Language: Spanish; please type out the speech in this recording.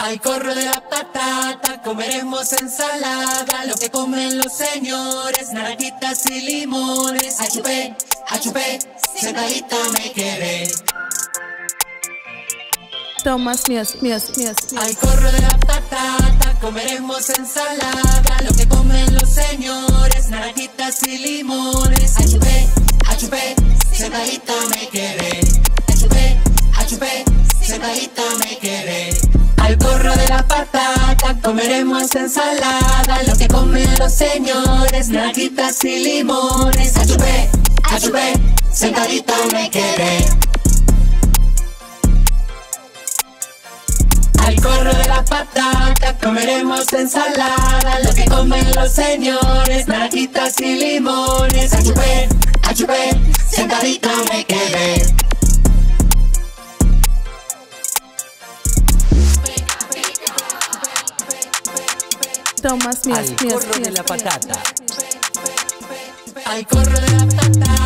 Al corro de la patata comeremos ensalada, lo que comen los señores, naranjitas y limones. Achupé, achupé, sentadita me quedé. Tomas Music. Al corro de la patata comeremos ensalada, lo que comen los señores, naranjitas y limones. Achupé, achupé, sentadita me quedé. Achupé, achupé, sentadita me quedé. Al corro de la patata comeremos ensalada, lo que comen los señores, naranjitas y limones. Achupé, achupé, sentadita me quedé. Al corro de la patata comeremos ensalada, lo que comen los señores, naranjitas y limones. Achupé, achupé, sentadita me quedé. Tomas Music. Al corro de la patata. Al corro de la patata.